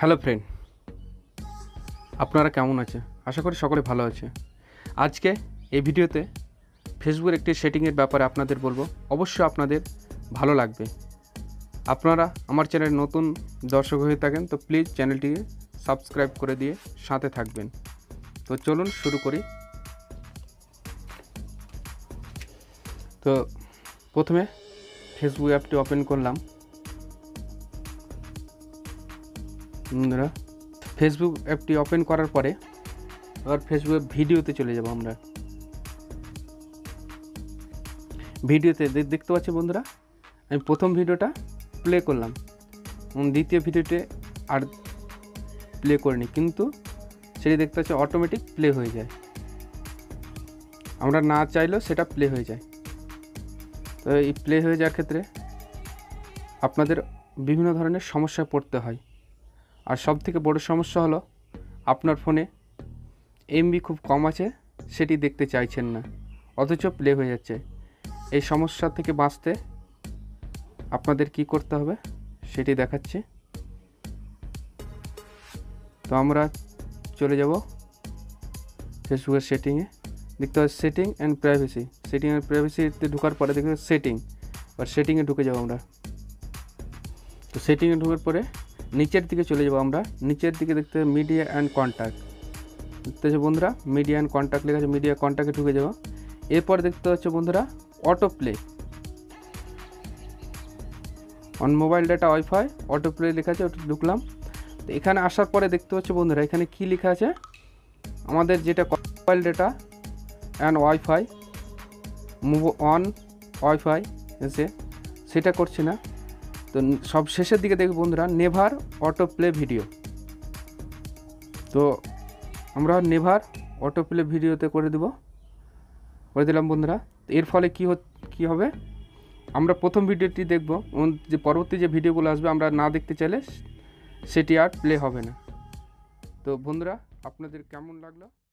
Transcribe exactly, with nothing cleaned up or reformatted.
Hello friend, আপনারা কেমন আছেন? আশা করি সকলে ভালো আছে। আজকে এই ভিডিওতে ফেসবুকের একটি সেটিংয়ের ব্যাপারে আপনাদের বলবো, অবশ্যই আপনাদের ভালো লাগবে। আপনারা আমার চ্যানেল নতুন দর্শক হয়ে থাকেন তো প্লিজ চ্যানেলটিকে সাবস্ক্রাইব করে দিয়ে সাথে থাকবেন। তো চলুন শুরু করি। তো প্রথমে ফেসবুক অ্যাপটি ওপেন করলাম। বন্ধুরা, ফেসবুক অ্যাপটি ওপেন করার পরে আবার ফেসবুক ভিডিওতে চলে যাব। আমরা ভিডিওতে দেখতে পাচ্ছি বন্ধুরা, আমি প্রথম ভিডিওটা প্লে করলাম, দ্বিতীয় ভিডিওতে আর প্লে করিনি, কিন্তু সেটি দেখতে পাচ্ছি অটোমেটিক প্লে হয়ে যায়, আমরা না চাইলেও সেটা প্লে হয়ে যায়। তো এই প্লে হয়ে যাওয়ার ক্ষেত্রে আপনাদের বিভিন্ন ধরনের সমস্যায় পড়তে হয়। আর সবথেকে বড় সমস্যা হলো আপনার ফোনে এমবি খুব কম আছে, সেটি দেখতে চাইছেন না অথচ প্লে হয়ে যাচ্ছে। এই সমস্যা থেকে বাঁচতে আপনাদের কি করতে হবে সেটি দেখাচ্ছি। তো আমরা চলে যাব ফেসবুকের সেটিংয়ে। দেখতে হবে setting and privacy. Setting and প্রাইভেসিতে ঢোকার পরে দেখতে হবে সেটিং, আর সেটিংয়ে ঢুকে যাব আমরা। তো সেটিংয়ে ঢোকার পরে নিচের দিকে চলে যাব আমরা। নিচের দিকে দেখতে হবে মিডিয়া অ্যান্ড কন্ট্যাক্ট। দেখতে হচ্ছে বন্ধুরা মিডিয়া অ্যান্ড কন্ট্যাক্ট লেখা আছে, মিডিয়া কন্ট্যাক্টে ঢুকে যাব। এরপর দেখতে হচ্ছে বন্ধুরা auto play on mobile data wifi auto play লেখা আছে, ওটা ঢুকলাম। তো এখানে আসার পরে দেখতে হচ্ছে বন্ধুরা এখানে কি লেখা আছে, আমাদের যেটা mobile data and wifi move on wifi এসে সেটা করছে না। তো সব শেষের দিকে দেখি বন্ধুরা নেভার অটো প্লে ভিডিও। তো আমরা নেভার অটো প্লে ভিডিওতে করে দেব, করে দিলাম বন্ধুরা। এর ফলে কী কী হবে, আমরা প্রথম ভিডিওটি দেখব, যে পরবর্তী যে ভিডিওগুলো আসবে আমরা না দেখতে চাইলে সেটি আর প্লে হবে না। তো বন্ধুরা, আপনাদের কেমন লাগলো?